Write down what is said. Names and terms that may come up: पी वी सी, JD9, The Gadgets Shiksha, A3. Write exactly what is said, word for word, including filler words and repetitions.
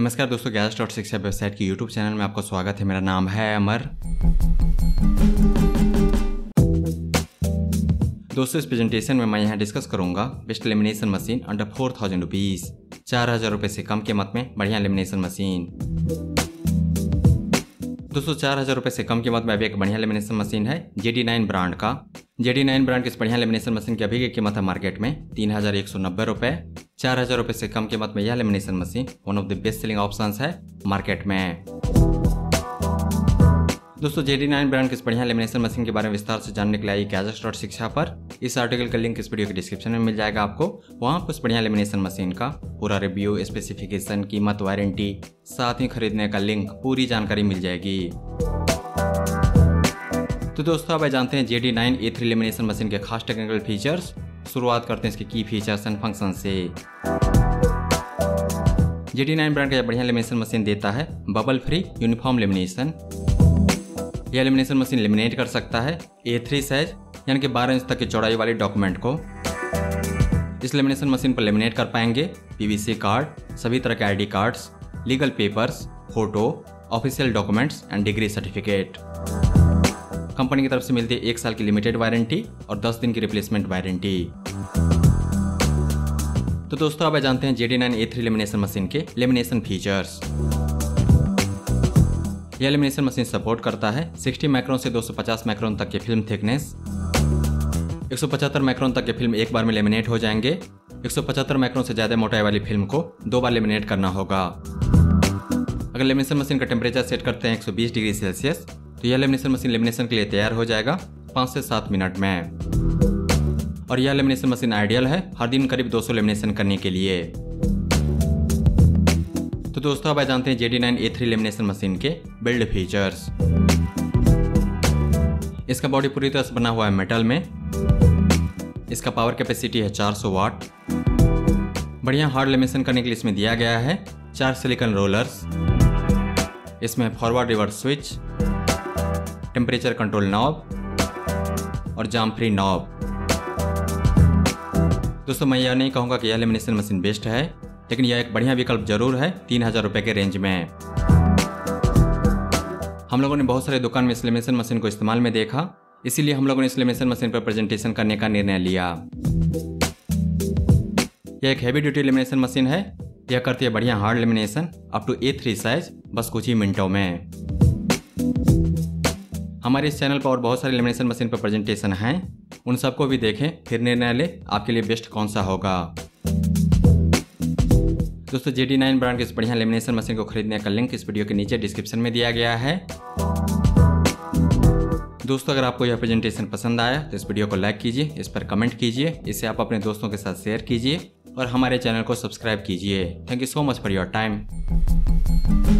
नमस्कार दोस्तों, gadgets dot Shiksha website के यूट्यूब चैनल में आपका स्वागत है। मेरा नाम है अमर। दोस्तों, इस प्रेजेंटेशन में मैं यहाँ डिस्कस करूंगा best lamination machine under four thousand rupees, चार हजार रुपये से कम कीमत में बढ़िया लेमिनेशन मशीन। दोस्तों, चार हजार रुपये से कम कीमत में अभी एक बढ़िया लेमिनेशन मशीन है जे डी नाइन ब्रांड का। जे डी नाइन ब्रांड की इस बढ़िया लेमिनेशन मशीन की अभी की कीमत है मार्केट में तीन हजार एक सौ नब्बे रुपये। चार हजार रुपये से कम कीमत में यह lamination machine one of the best selling options है मार्केट में। दोस्तों, जे डी नाइन ब्रांड की इस बढ़िया लेमिनेशन मशीन के बारे में विस्तार से जानने के लिए आइए गैजेट्स डॉट शिक्षा पर। इस आर्टिकल का लिंक इस वीडियो के डिस्क्रिप्शन में मिल जाएगा आपको। वहाँ आपको इस बढ़िया लेमिनेशन मशीन का पूरा रिव्यू, स्पेसिफिकेशन, कीमत, वारंटी, साथ ही खरीदने का लिंक, पूरी जानकारी मिल जाएगी। तो दोस्तों, अब जानते हैं J D nine A three lamination machine के खास टेक्निकल फीचर्स। शुरुआत करते हैं इसके की फीचर्स एंड फंक्शन से। जे डी नाइन ब्रांड का यह बढ़िया लेमिनेशन मशीन देता है बबल फ्री यूनिफॉर्म लेमिनेशन। यह लेमिनेशन मशीन लेमिनेट कर सकता है ए थ्री साइज यानी कि बारह इंच तक की चौड़ाई वाले डॉक्यूमेंट को। इस लेमिनेशन मशीन पर लेमिनेट कर पाएंगे पी वी सी कार्ड, सभी तरह के I D cards, legal papers, photo, official documents and degree certificate. Company की तरफ से मिलती है एक साल की लिमिटेड वारंटी और दस दिन की रिप्लेसमेंट वारंटी। तो दोस्तों, अब जानते हैं J D nine A three lamination machine के लेमिनेशन फीचर्स। यह लेमिनेशन मशीन सपोर्ट करता है साठ माइक्रोन से दो सौ पचास माइक्रोन तक की फिल्म थिकनेस। एक सौ पचहत्तर माइक्रोन तक की फिल्म एक बार में लेमिनेट हो जाएंगे। एक सौ पचहत्तर माइक्रोन से ज्यादा मोटाई वाली फिल्म को दो बार लेमिनेट करना होगा। अगर लेमिनेशन मशीन का टेम्परेचर सेट करते हैं एक सौ बीस डिग्री सेल्सियस तो यह लेमिनेशन मशीन लेमिनेशन के लिए तैयार हो जाएगा पाँच से सात मिनट में। और यह लेमिनेशन मशीन आइडियल है हर दिन करीब दो सौ लेमिनेशन करने के लिए। तो दोस्तों, अब जानते हैं J D nine A three lamination machine के बिल्ड फीचर्स। इसका बॉडी पूरी तरह से बना हुआ है मेटल में। इसका पावर कैपेसिटी है चार सौ वाट। बढ़िया हार्ड लेमिनेशन करने के लिए इसमें दिया गया है चार सिलिकॉन रोलर्स। इसमें forward reverse switch, temperature control knob और जाम फ्री नॉब। दोस्तों, मैं यह नहीं कहूँगा कि यह लेमिनेशन मशीन बेस्ट है, लेकिन यह एक बढ़िया विकल्प जरूर है तीन हजार रुपये के रेंज में। हम लोगों ने बहुत सारे दुकान में इस लेमिनेशन मशीन को इस्तेमाल में देखा, इसीलिए हम लोगों ने इस लेमिनेशन मशीन पर प्रेजेंटेशन करने का निर्णय लिया। यह एक हैवी ड्यूटी लेमिनेशन मशीन है। यह करती है बढ़िया hard lamination up to A three size बस कुछ ही मिनटों में। हमारे इस चैनल पर और बहुत सारे लेमिनेशन मशीन पर प्रेजेंटेशन हैं, उन सबको भी देखें फिर निर्णय लें आपके लिए बेस्ट कौन सा होगा। दोस्तों, जे डी नाइन ब्रांड के इस बढ़िया लेमिनेशन मशीन को खरीदने का लिंक इस वीडियो के नीचे डिस्क्रिप्शन में दिया गया है। दोस्तों, अगर आपको यह प्रेजेंटेशन पसंद आया तो इस वीडियो को लाइक कीजिए, इस पर कमेंट कीजिए, इसे आप अपने दोस्तों के साथ शेयर कीजिए और हमारे चैनल को सब्सक्राइब कीजिए। Thank you so much for your time.